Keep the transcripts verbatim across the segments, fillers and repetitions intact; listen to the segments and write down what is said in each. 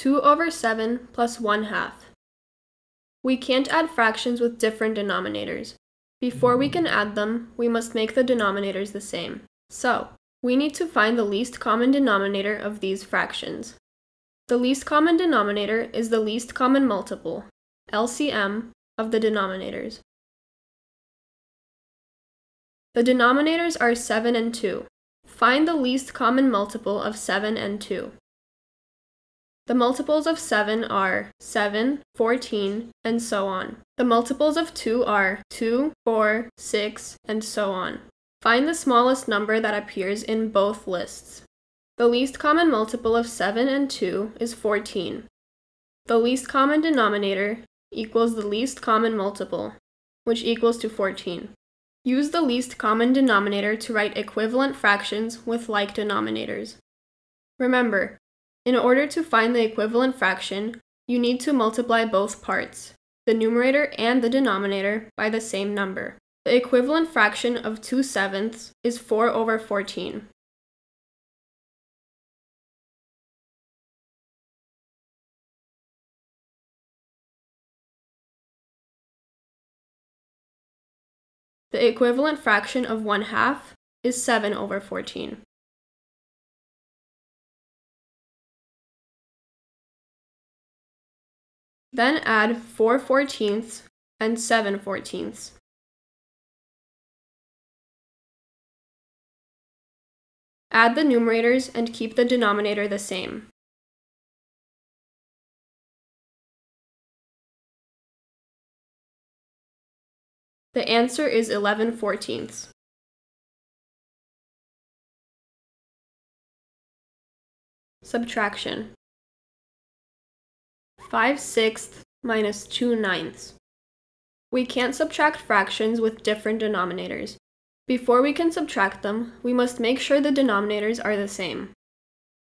two over seven plus one half. We can't add fractions with different denominators. Before we can add them, we must make the denominators the same. So, we need to find the least common denominator of these fractions. The least common denominator is the least common multiple, L C M, of the denominators. The denominators are seven and two. Find the least common multiple of seven and two. The multiples of seven are seven, fourteen, and so on. The multiples of two are two, four, six, and so on. Find the smallest number that appears in both lists. The least common multiple of seven and two is fourteen. The least common denominator equals the least common multiple, which equals to fourteen. Use the least common denominator to write equivalent fractions with like denominators. Remember, in order to find the equivalent fraction, you need to multiply both parts, the numerator and the denominator, by the same number. The equivalent fraction of two sevenths is four over fourteen. The equivalent fraction of one half is seven over fourteen. Then add four fourteenths and seven fourteenths. Add the numerators and keep the denominator the same. The answer is eleven fourteenths. Subtraction. five sixths minus two ninths. We can't subtract fractions with different denominators. Before we can subtract them, we must make sure the denominators are the same.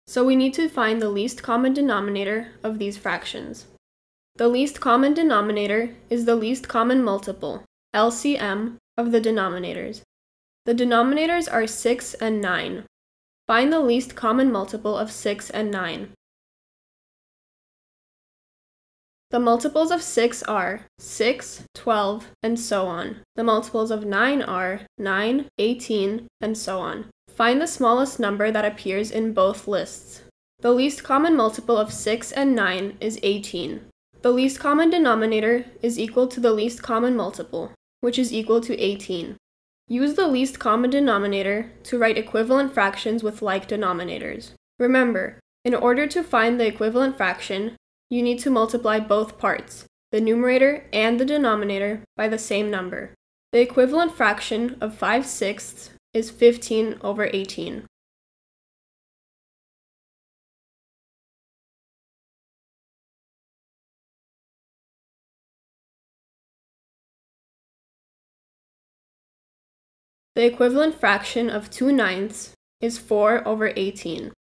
So we need to find the least common denominator of these fractions. The least common denominator is the least common multiple, L C M, of the denominators. The denominators are six and nine. Find the least common multiple of six and nine. The multiples of six are six, twelve, and so on. The multiples of nine are nine, eighteen, and so on. Find the smallest number that appears in both lists. The least common multiple of six and nine is eighteen. The least common denominator is equal to the least common multiple, which is equal to eighteen. Use the least common denominator to write equivalent fractions with like denominators. Remember, in order to find the equivalent fraction, you need to multiply both parts, the numerator and the denominator, by the same number. The equivalent fraction of five sixths is fifteen over eighteen. The equivalent fraction of two ninths is four over eighteen.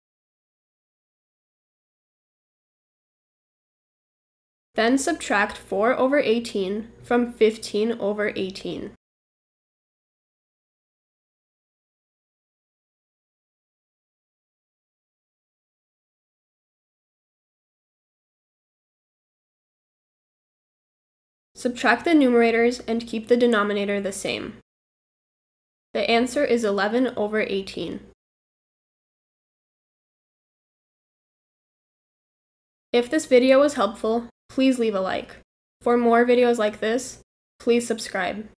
Then subtract four over eighteen from fifteen over eighteen. Subtract the numerators and keep the denominator the same. The answer is eleven over eighteen. If this video was helpful, please leave a like. For more videos like this, please subscribe.